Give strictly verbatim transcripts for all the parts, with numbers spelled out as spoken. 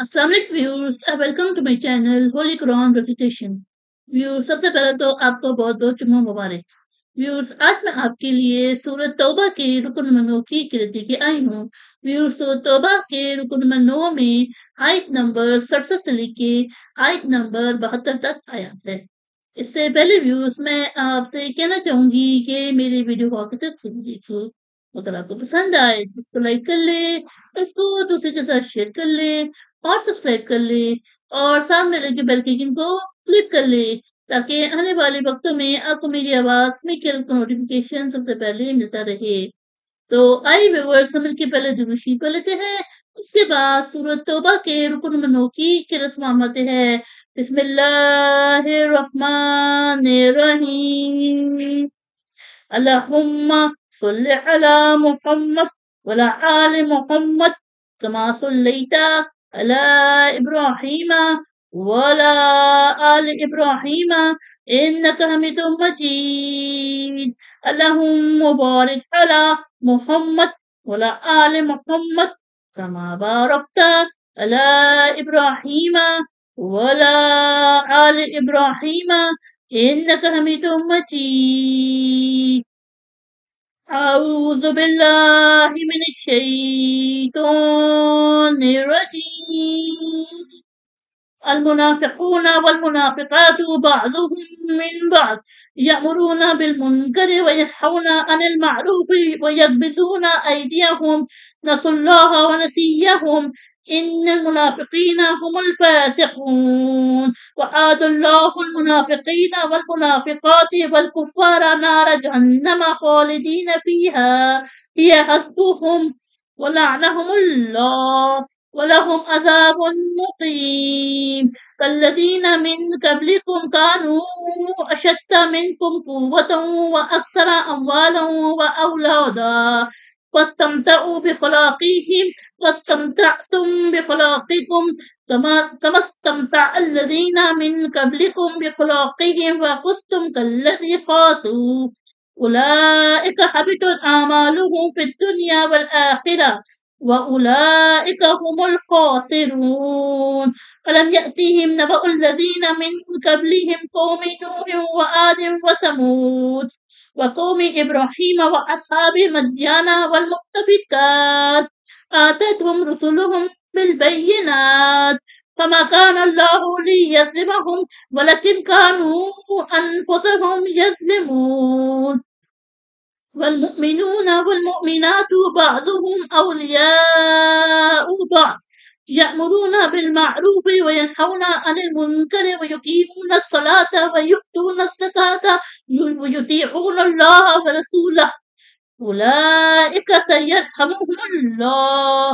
अस्सलाम वालेकुम viewers, welcome to my channel holy Quran recitation. Viewers, सबसे पहले तो आपको बहुत बहुत जुम्मा मुबारक। व्यूअर्स, आज मैं आपके लिए सूरत तौबा के रुकन नंबर नौ की किरत के आई हूँ। व्यूअर्स, तौबा के रुकन नंबर नौ में आयत नंबर सड़सठ से लेके आयत नंबर बहत्तर तक आयात है। इससे पहले व्यूअर्स, मैं आपसे कहना चाहूंगी कि मेरे वीडियो को आखिर तक जरूर देखिए। अगर आपको पसंद आए इसको लाइक कर ले, इसको दूसरे के साथ शेयर कर ले और सब्सक्राइब कर ले और साथ में लगे बेल के आइकन को क्लिक कर ले, ताकि आने वाले वक्तों में आपको मेरी आवाज में नोटिफिकेशन सबसे पहले मिलता रहे। तो आई व्यूअर्स, समझ के पहले दुरुशी कर लेते हैं। उसके बाद सूरत तौबा के रुकन नंबर नौ की रस्म आमत है। बिस्मिल्लाहिर्रहमानिर्रहीम। अल्लाहुम्मा صل على محمد وعلى آل محمد كما صليت على إبراهيم وعلى آل إبراهيم إنك حميد مجيد. اللهم بارك على محمد وعلى آل محمد كما باركت على إبراهيم وعلى آل إبراهيم إنك حميد مجيد. أعوذ بالله من الشيطان الرجيم. المنافقون والمنافقات بعضهم من بعض يأمرون بالمنكر وينهون عن المعروف ويقبضون أيديهم، نسوا الله ونسيهم، إن المنافقين هم الفاسقون. وعد الله المنافقين والمنافقات والكفار نار جهنم خالدين فيها، هي حسبهم ولعنهم الله ولهم عذاب مقيم. كالذين من قبلكم كانوا أشد منكم قوة وأكثر أموالا وأولادا واستمتعوا بخلاقهم واستمتعتم بخلاقكم كما استمتع الذين من قبلكم بخلاقهم وخستم كالذي خاصوا، أولئك حبطت أعمالهم في الدنيا والآخرة وأولئك هم الخاسرون. ألم يأتهم نبأ الذين من قبلهم قوم نوح وعاد وثمود وقوم إبراهيم وأصحاب مدين والمؤتفكات، آتتهم رسلهم بالبينات فما كان الله ليظلمهم ولكن كانوا أنفسهم يظلمون. والمؤمنون والمؤمنات بعضهم أولياء بعض يأمرون بالمعروف وينهون عن المنكر ويقيمون الصلاة ويؤتون الزكاة ويطيعون الله ورسوله، أولئك سيرحمهم الله،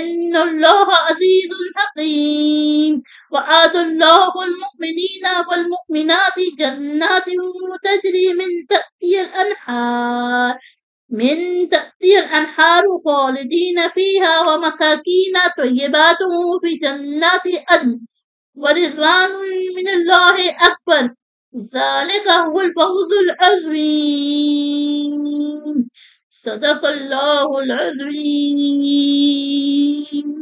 إن الله عزيز حكيم. وعد الله المؤمنين والمؤمنات جنات تجري من تحتها الأنهار من تأتي الأنهار خالدين فيها ومساكين طيبات في جنات عدن ورضوان من الله أكبر، ذلك هو الفوز العظيم. صدق الله العظيم.